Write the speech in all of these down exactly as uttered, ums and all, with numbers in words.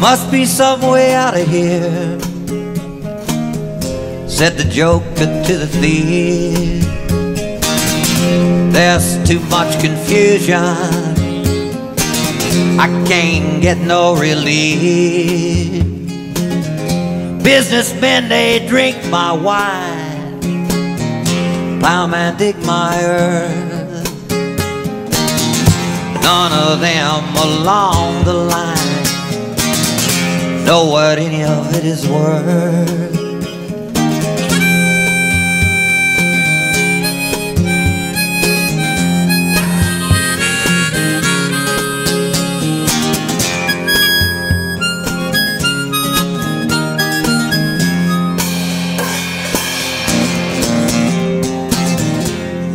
must be some way out of here, said the joker to the thief. There's too much confusion, I can't get no relief. Businessmen, they drink my wine, plowmen dig my earth, none of them along the line know what any of it is worth.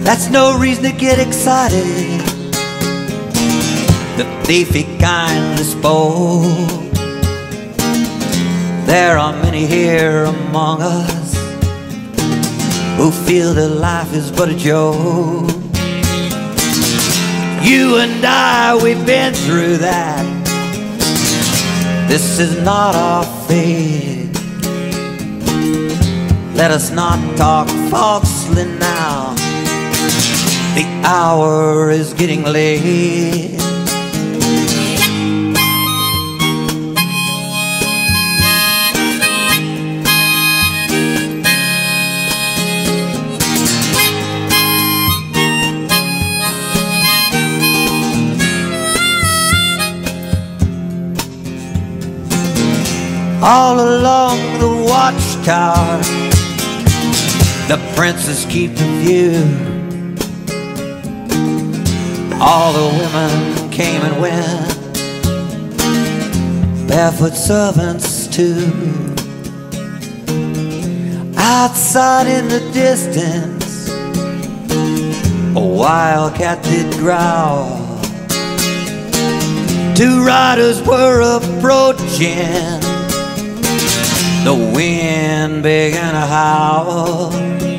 That's no reason to get excited, the thief he kindly spoke. There are many here among us who feel that life is but a joke. You and I, we've been through that, this is not our fate. Let us not talk falsely now, the hour is getting late. All along the watchtower, the princes keep the view. All the women came and went, barefoot servants too. Outside in the distance, a wild cat did growl. Two riders were approaching, the wind began to howl.